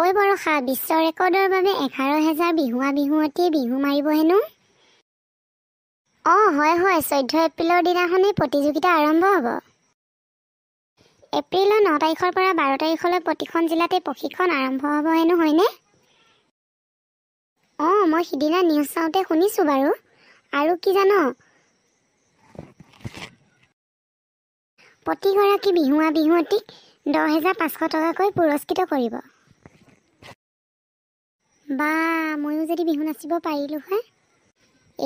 ঐ বৰষা বিশ্ব ৰেকৰ্ডৰ বাবে 11,000 বিহুৱতীয়ে বিহু মাৰিব হেনো। হয় হয়, 14 এপ্ৰিলৰ দিনাখনে প্ৰতিযোগিতা আৰম্ভ হ'ব। এপ্ৰিলৰ 9 তাৰিখৰ পৰা 12 তাৰিখলৈ প্ৰতিখন জিলাতে প্ৰশিক্ষণ আৰম্ভ হ'ব হেনো, হয়নে? মই সিদিনা নিউজ চাওঁতে শুনিছোঁ বাৰু। আৰু কি জানো, প্ৰতিগৰাকী বিহুৱতীক 10,500 টকাকৈ পুৰস্কৃত কৰিব। বা ময়ো যদি বিহু নাচিব পাৰিলোঁ হয়।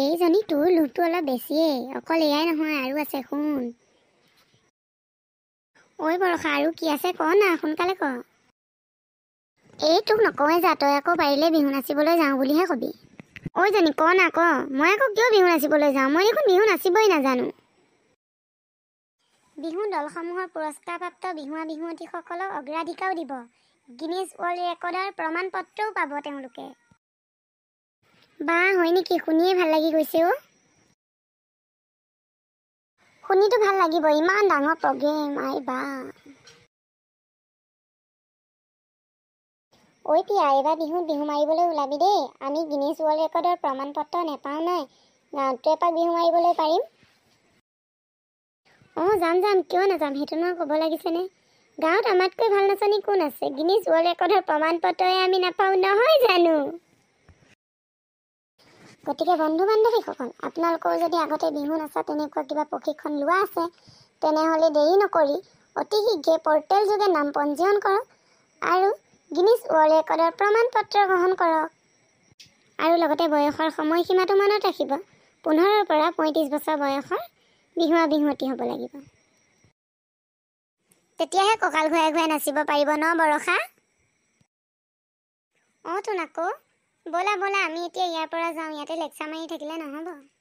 এইজনী তোৰ লোভটো অলপ বেছিয়ে, অকল এয়াই নহয় আৰু আছে, শুন। ঐ বৰষা, আৰু কি আছে ক না, সোনকালে ক। এই তোক নকওঁৱে যা, তই আকৌ পাৰিলে বিহু নাচিবলৈ যাওঁ বুলিহে কবি। ঐজনী ক না ক। মই আকৌ কিয় বিহু নাচিবলৈ যাওঁ, মই দেখোন বিহু নাচিবই নাজানো। বিহু দলসমূহৰ পুৰস্কাৰপ্ৰাপ্ত বিহুৱতীসকলক অগ্ৰাধিকাৰো দিব, গিনিজ ৱৰ্ল্ড ৰেকৰ্ডৰ প্ৰমাণ পত্ৰও পাব তেওঁলোকে। বা হয় নেকি, শুনিয়ে ভাল লাগি গৈছে। শুনিতো ভাল লাগিব, ইমান ডাঙৰ প্ৰগ্ৰেম, আই বা। ঐ পিয়া, এইবাৰ বিহুত বিহু মাৰিবলৈ ওলাবি দেই। আমি গিনিজ ৱৰ্ল্ড ৰেকৰ্ডৰ প্ৰমাণ পত্ৰ নেপাওঁ নাই, গাঁৱতে এপাক বিহু মাৰিবলৈ পাৰিম। যাম যাম, কিয় নাযাম, সেইটো নহয় ক'ব লাগিছেনে। গাঁৱত আমাতকৈ ভাল নাচনী কোন আছে? গিনিজ ৱৰ্ল্ড ৰেকৰ্ডৰ প্ৰমাণ পত্ৰই আমি নাপাওঁ নহয় জানো। গতিকে বন্ধু বান্ধৱীসকল, আপোনালোকৰ যদি আগতে বিহু নাচা তেনেকুৱা কিবা প্ৰশিক্ষণ লোৱা আছে, তেনেহ'লে দেৰি নকৰি অতি শীঘ্ৰে পৰ্টেল যোগে নাম পঞ্জীয়ন কৰক আৰু গিনিজ ৱৰ্ল্ড ৰেকৰ্ডৰ প্ৰমাণ পত্ৰ গ্ৰহণ কৰক। আৰু লগতে বয়সৰ সময়সীমাটো মনত ৰাখিব, 15ৰ পৰা 35 বছৰ বয়সৰ বিহুৱতী হ'ব লাগিব। তেতিয়াহে কঁকাল ঘূৰাই ঘূৰাই নাচিব পাৰিব ন বৰষা? তোন আকৌ, ব'লা ব'লা আমি এতিয়া ইয়াৰ পৰা যাওঁ, ইয়াতে লেকচাৰ মাৰি থাকিলে নহ'ব।